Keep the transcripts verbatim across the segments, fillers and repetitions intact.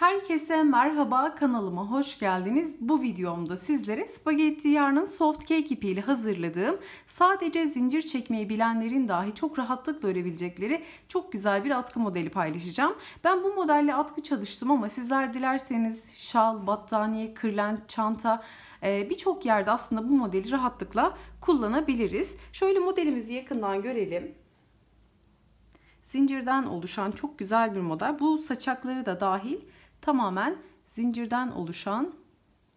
Herkese merhaba, kanalıma hoş geldiniz. Bu videomda sizlere Spaghetti Yarn'ın Soft Cake ipiyle hazırladığım, sadece zincir çekmeyi bilenlerin dahi çok rahatlıkla örebilecekleri çok güzel bir atkı modeli paylaşacağım. Ben bu modelle atkı çalıştım ama sizler dilerseniz şal, battaniye, kırlent, çanta birçok yerde aslında bu modeli rahatlıkla kullanabiliriz. Şöyle modelimizi yakından görelim. Zincirden oluşan çok güzel bir model. Bu saçakları da dahil tamamen zincirden oluşan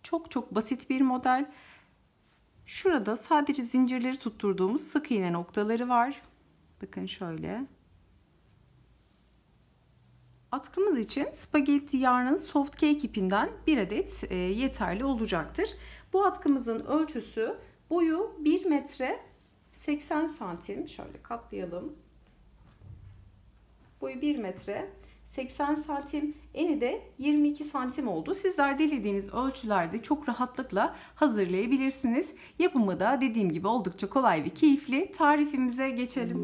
çok çok basit bir model. Şurada sadece zincirleri tutturduğumuz sık iğne noktaları var. Bakın şöyle. Atkımız için Spaghetti Yarn'ın Soft Cake ipinden bir adet yeterli olacaktır. Bu atkımızın ölçüsü, boyu bir metre seksen santim. Şöyle katlayalım. Boyu bir metre seksen santim, eni de yirmi iki santim oldu. Sizler dilediğiniz ölçülerde çok rahatlıkla hazırlayabilirsiniz. Yapımı da dediğim gibi oldukça kolay ve keyifli. Tarifimize geçelim.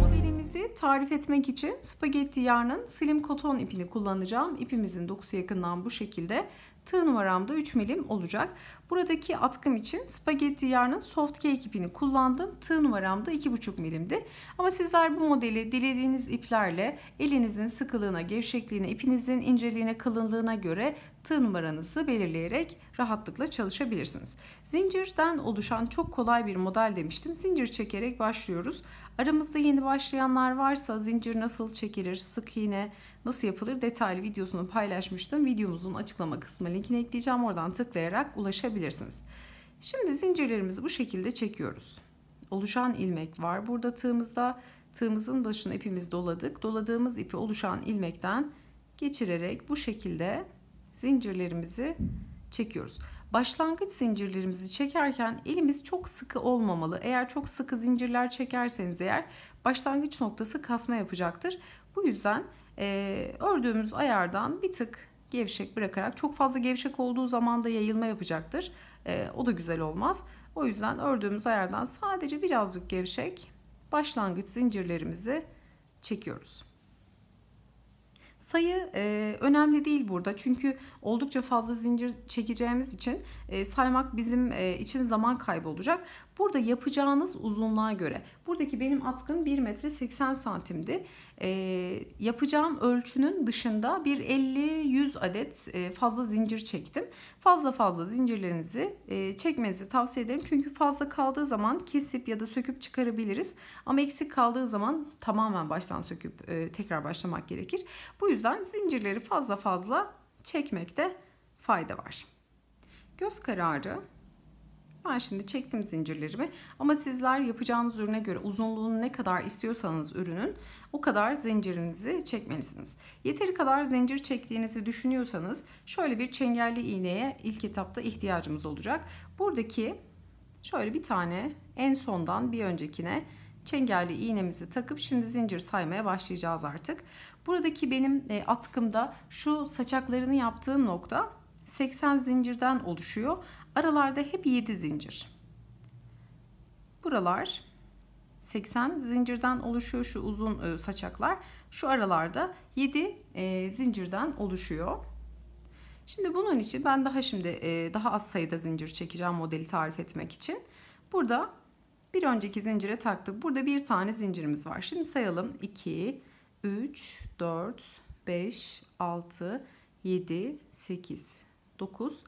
Modelimizi tarif etmek için Spaghetti Yarn'ın Slim Cotton ipini kullanacağım. İpimizin dokusu yakından bu şekilde. Tığ numaram da üç milim olacak. Buradaki atkım için Spaghetti Yarn'ın Soft Cake ipini kullandım. Tığ numaram da iki buçuk milimdi. Ama sizler bu modeli dilediğiniz iplerle elinizin sıkılığına, gevşekliğine, ipinizin inceliğine, kalınlığına göre tığ numaranızı belirleyerek rahatlıkla çalışabilirsiniz. Zincirden oluşan çok kolay bir model demiştim. Zincir çekerek başlıyoruz. Aramızda yeni başlayanlar varsa zincir nasıl çekilir, sık iğne nasıl yapılır detaylı videosunu paylaşmıştım. Videomuzun açıklama kısmına linkini ekleyeceğim. Oradan tıklayarak ulaşabilirsiniz. Şimdi zincirlerimizi bu şekilde çekiyoruz. Oluşan ilmek var burada tığımızda. Tığımızın başına ipimizi doladık. Doladığımız ipi oluşan ilmekten geçirerek bu şekilde zincirlerimizi çekiyoruz. Başlangıç zincirlerimizi çekerken elimiz çok sıkı olmamalı. Eğer çok sıkı zincirler çekerseniz eğer başlangıç noktası kasma yapacaktır. Bu yüzden e, ördüğümüz ayardan bir tık gevşek bırakarak, çok fazla gevşek olduğu zaman da yayılma yapacaktır. E, o da güzel olmaz. O yüzden ördüğümüz ayardan sadece birazcık gevşek başlangıç zincirlerimizi çekiyoruz. Sayı e, önemli değil burada çünkü oldukça fazla zincir çekeceğimiz için e, saymak bizim e, için zaman kaybı olacak. Burada yapacağınız uzunluğa göre, buradaki benim atkım bir metre seksen santimdi. E, yapacağım ölçünün dışında bir elli yüz adet e, fazla zincir çektim. Fazla fazla zincirlerinizi e, çekmenizi tavsiye ederim. Çünkü fazla kaldığı zaman kesip ya da söküp çıkarabiliriz. Ama eksik kaldığı zaman tamamen baştan söküp e, tekrar başlamak gerekir. Bu yüzden zincirleri fazla fazla çekmekte fayda var. Göz kararı. Ben şimdi çektim zincirlerimi ama sizler yapacağınız ürüne göre uzunluğunu ne kadar istiyorsanız ürünün o kadar zincirinizi çekmelisiniz. Yeteri kadar zincir çektiğinizi düşünüyorsanız şöyle bir çengelli iğneye ilk etapta ihtiyacımız olacak. Buradaki şöyle bir tane en sondan bir öncekine çengelli iğnemizi takıp şimdi zincir saymaya başlayacağız artık. Buradaki benim atkımda şu saçaklarını yaptığım nokta seksen zincirden oluşuyor. Aralarda hep yedi zincir. Buralar seksen zincirden oluşuyor şu uzun saçaklar. Şu aralarda yedi zincirden oluşuyor. Şimdi bunun için ben daha şimdi daha az sayıda zincir çekeceğim modeli tarif etmek için. Burada bir önceki zincire taktık. Burada bir tane zincirimiz var. Şimdi sayalım. iki, üç, dört, beş, altı, yedi, sekiz, dokuz,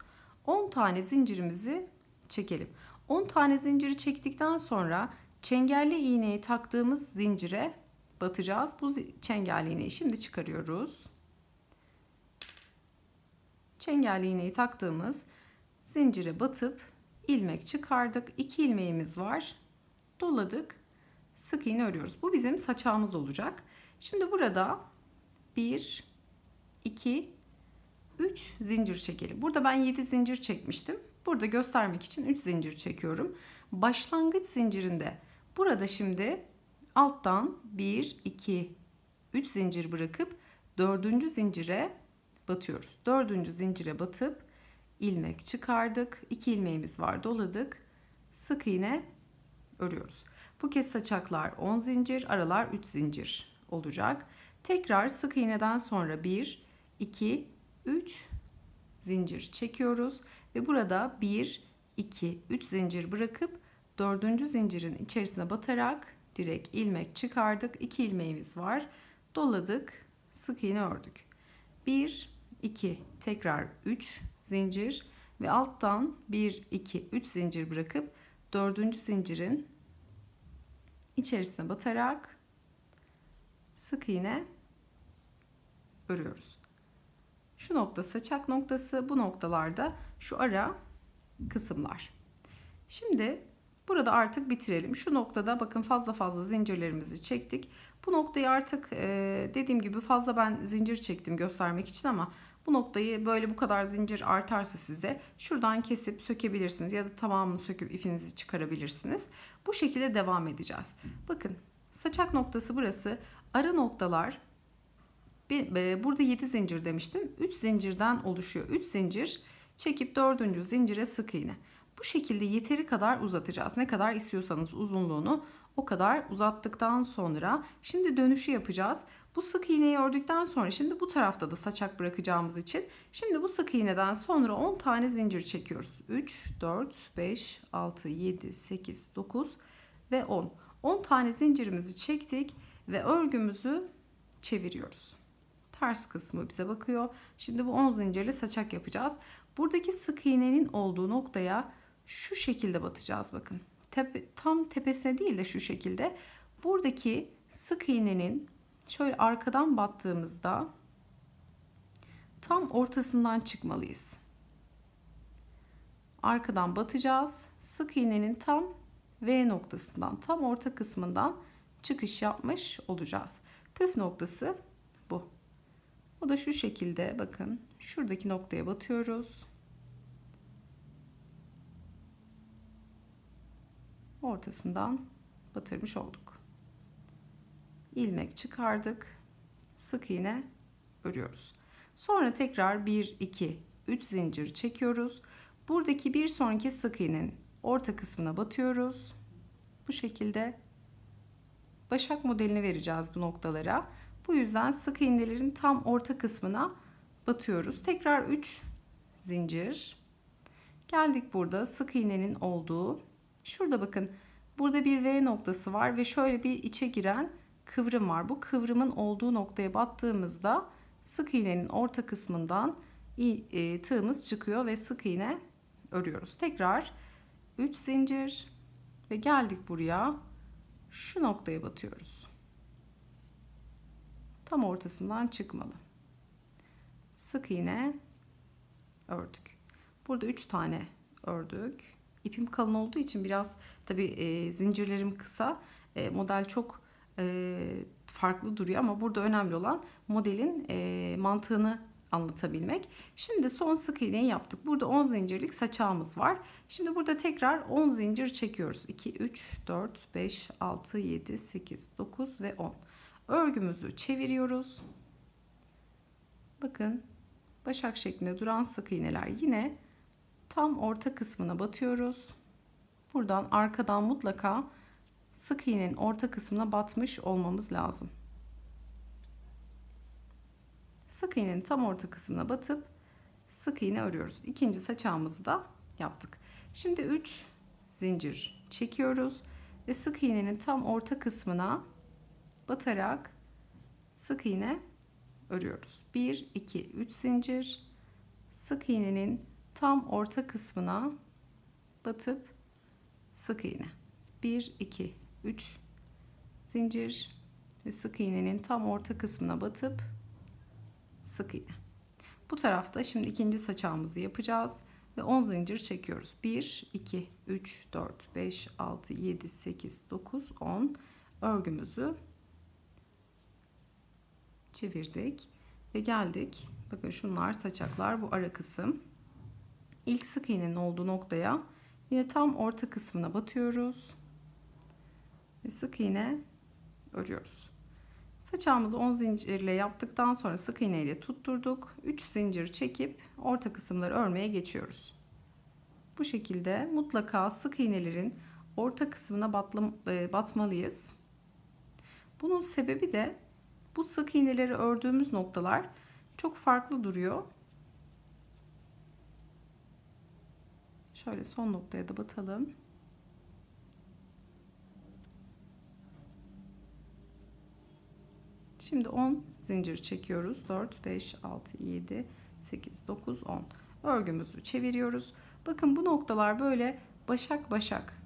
on tane zincirimizi çekelim. on tane zinciri çektikten sonra çengelli iğneyi taktığımız zincire batacağız. Bu çengelli iğneyi şimdi çıkarıyoruz. Çengelli iğneyi taktığımız zincire batıp ilmek çıkardık. iki ilmeğimiz var. Doladık. Sık iğne örüyoruz. Bu bizim saçağımız olacak. Şimdi burada bir, iki, üç zincir çekelim. Burada ben yedi zincir çekmiştim. Burada göstermek için üç zincir çekiyorum. Başlangıç zincirinde burada şimdi alttan bir, iki, üç zincir bırakıp dördüncü zincire batıyoruz. dördüncü zincire batıp ilmek çıkardık. iki ilmeğimiz var. Doladık. Sık iğne örüyoruz. Bu kez saçaklar on zincir, aralar üç zincir olacak. Tekrar sık iğneden sonra bir, iki, üç zincir çekiyoruz ve burada bir, iki, üç zincir bırakıp dördüncü zincirin içerisine batarak direkt ilmek çıkardık. iki ilmeğimiz var. Doladık, sık iğne ördük. bir, iki, tekrar üç zincir ve alttan bir, iki, üç zincir bırakıp dördüncü zincirin içerisine batarak sık iğne örüyoruz. Şu nokta saçak noktası, bu noktalarda şu ara kısımlar. Şimdi burada artık bitirelim. Şu noktada bakın fazla fazla zincirlerimizi çektik. Bu noktayı artık dediğim gibi fazla ben zincir çektim göstermek için, ama bu noktayı böyle bu kadar zincir artarsa sizde şuradan kesip sökebilirsiniz ya da tamamını söküp ipinizi çıkarabilirsiniz. Bu şekilde devam edeceğiz. Bakın saçak noktası burası. Ara noktalar burada yedi zincir demiştim. üç zincirden oluşuyor. üç zincir çekip dördüncü zincire sık iğne. Bu şekilde yeteri kadar uzatacağız. Ne kadar istiyorsanız uzunluğunu o kadar uzattıktan sonra şimdi dönüşü yapacağız. Bu sık iğneyi ördükten sonra şimdi bu tarafta da saçak bırakacağımız için şimdi bu sık iğneden sonra on tane zincir çekiyoruz. üç, dört, beş, altı, yedi, sekiz, dokuz ve on. on tane zincirimizi çektik ve örgümüzü çeviriyoruz. Ters kısmı bize bakıyor. Şimdi bu on zincirli saçak yapacağız. Buradaki sık iğnenin olduğu noktaya şu şekilde batacağız bakın. Tepe, tam tepesine değil de şu şekilde. Buradaki sık iğnenin şöyle arkadan battığımızda tam ortasından çıkmalıyız. Arkadan batacağız. Sık iğnenin tam V noktasından, tam orta kısmından çıkış yapmış olacağız. Püf noktası bu. O da şu şekilde bakın. Şuradaki noktaya batıyoruz. Ortasından batırmış olduk. İlmek çıkardık. Sık iğne örüyoruz. Sonra tekrar bir, iki, üç zincir çekiyoruz. Buradaki bir sonraki sık iğnenin orta kısmına batıyoruz. Bu şekilde başak modelini vereceğiz bu noktalara. Bu yüzden sık iğnelerin tam orta kısmına batıyoruz. Tekrar üç zincir. Geldik burada sık iğnenin olduğu. Şurada bakın burada bir V noktası var ve şöyle bir içe giren kıvrım var. Bu kıvrımın olduğu noktaya battığımızda sık iğnenin orta kısmından tığımız çıkıyor ve sık iğne örüyoruz. Tekrar üç zincir ve geldik buraya. Şu noktaya batıyoruz. Tam ortasından çıkmalı. Sık iğne ördük. Burada üç tane ördük. İpim kalın olduğu için biraz tabi e, zincirlerim kısa. E, model çok e, farklı duruyor ama burada önemli olan modelin e, mantığını anlatabilmek. Şimdi son sık iğneyi yaptık. Burada on zincirlik saçağımız var. Şimdi burada tekrar on zincir çekiyoruz. iki, üç, dört, beş, altı, yedi, sekiz, dokuz ve on. Örgümüzü çeviriyoruz. Bakın başak şeklinde duran sık iğneler yine tam orta kısmına batıyoruz. Buradan arkadan mutlaka sık iğnenin orta kısmına batmış olmamız lazım. Sık iğnenin tam orta kısmına batıp sık iğne örüyoruz. İkinci saçağımızı da yaptık. Şimdi üç zincir çekiyoruz ve sık iğnenin tam orta kısmına batarak sık iğne örüyoruz. bir, iki, üç zincir. Sık iğnenin tam orta kısmına batıp sık iğne. bir, iki, üç zincir ve sık iğnenin tam orta kısmına batıp sık iğne. Bu tarafta şimdi ikinci saçağımızı yapacağız ve on zincir çekiyoruz. bir, iki, üç, dört, beş, altı, yedi, sekiz, dokuz, on. Örgümüzü çevirdik ve geldik. Bakın şunlar saçaklar, bu ara kısım. İlk sık iğnenin olduğu noktaya yine tam orta kısmına batıyoruz ve sık iğne örüyoruz. Saçağımızı on zincirle yaptıktan sonra sık iğne ile tutturduk. üç zincir çekip orta kısımları örmeye geçiyoruz. Bu şekilde mutlaka sık iğnelerin orta kısmına batmalıyız. Bunun sebebi de Bu sık iğneleri ördüğümüz noktalar çok farklı duruyor. Şöyle son noktaya da batalım. Şimdi on zincir çekiyoruz. dört, beş, altı, yedi, sekiz, dokuz, on. Örgümüzü çeviriyoruz. Bakın bu noktalar böyle başak başak.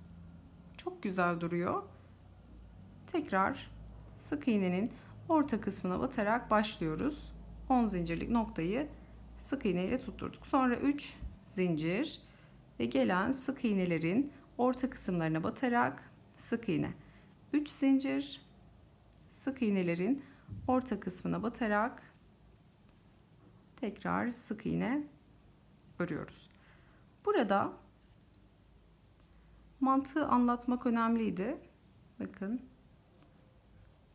Çok güzel duruyor. Tekrar sık iğnenin orta kısmına batarak başlıyoruz. on zincirlik noktayı sık iğne ile tutturduk. Sonra üç zincir ve gelen sık iğnelerin orta kısımlarına batarak sık iğne. üç zincir, sık iğnelerin orta kısmına batarak tekrar sık iğne örüyoruz. Burada mantığı anlatmak önemliydi. Bakın.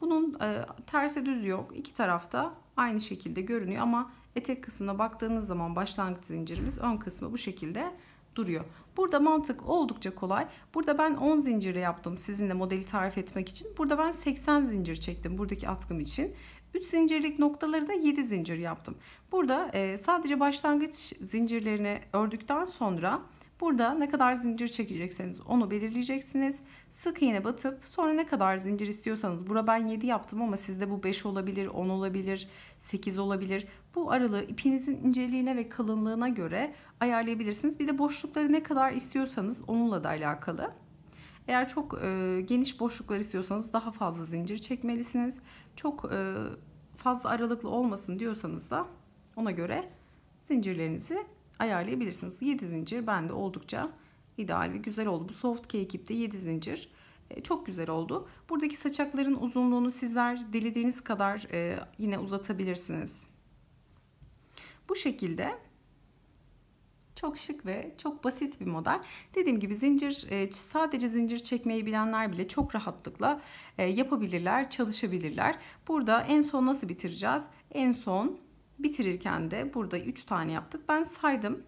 Bunun e, terse düz yok. İki tarafta aynı şekilde görünüyor ama etek kısmına baktığınız zaman başlangıç zincirimiz, ön kısmı bu şekilde duruyor. Burada mantık oldukça kolay. Burada ben on zinciri yaptım sizinle modeli tarif etmek için. Burada ben seksen zincir çektim buradaki atkım için. üç zincirlik noktaları da yedi zincir yaptım. Burada e, sadece başlangıç zincirlerini ördükten sonra burada ne kadar zincir çekecekseniz onu belirleyeceksiniz. Sık iğne batıp sonra ne kadar zincir istiyorsanız, bura ben yedi yaptım ama sizde bu beş olabilir, on olabilir, sekiz olabilir. Bu aralığı ipinizin inceliğine ve kalınlığına göre ayarlayabilirsiniz. Bir de boşlukları ne kadar istiyorsanız onunla da alakalı. Eğer çok e, geniş boşluklar istiyorsanız daha fazla zincir çekmelisiniz. Çok e, fazla aralıklı olmasın diyorsanız da ona göre zincirlerinizi ayarlayabilirsiniz. yedi zincir bende oldukça ideal ve güzel oldu. Bu soft cake ipte yedi zincir e, çok güzel oldu. Buradaki saçakların uzunluğunu sizler dilediğiniz kadar e, yine uzatabilirsiniz. Bu şekilde çok şık ve çok basit bir model. Dediğim gibi zincir, sadece zincir çekmeyi bilenler bile çok rahatlıkla yapabilirler, çalışabilirler. Burada en son nasıl bitireceğiz? En son bitirirken de burada üç tane yaptık. Ben saydım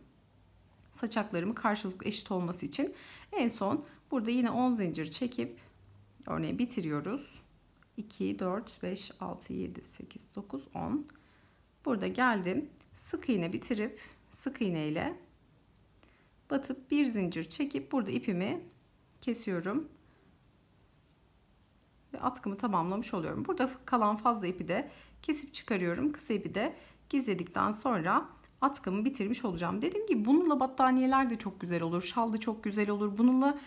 saçaklarımı karşılıklı eşit olması için. En son burada yine on zincir çekip örneği bitiriyoruz. iki, dört, beş, altı, yedi, sekiz, dokuz, on. Burada geldim. Sık iğne bitirip sık iğne ile batıp bir zincir çekip burada ipimi kesiyorum ve atkımı tamamlamış oluyorum. Burada kalan fazla ipi de kesip çıkarıyorum. Kısa ipi de gizledikten sonra atkımı bitirmiş olacağım. Dediğim gibi bununla battaniyeler de çok güzel olur. Şal da çok güzel olur. Bununla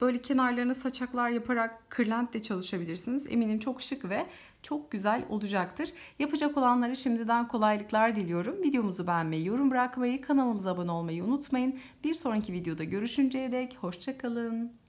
böyle kenarlarına saçaklar yaparak kırlent de çalışabilirsiniz. Eminim çok şık ve çok güzel olacaktır. Yapacak olanlara şimdiden kolaylıklar diliyorum. Videomuzu beğenmeyi, yorum bırakmayı, kanalımıza abone olmayı unutmayın. Bir sonraki videoda görüşünceye dek hoşça kalın.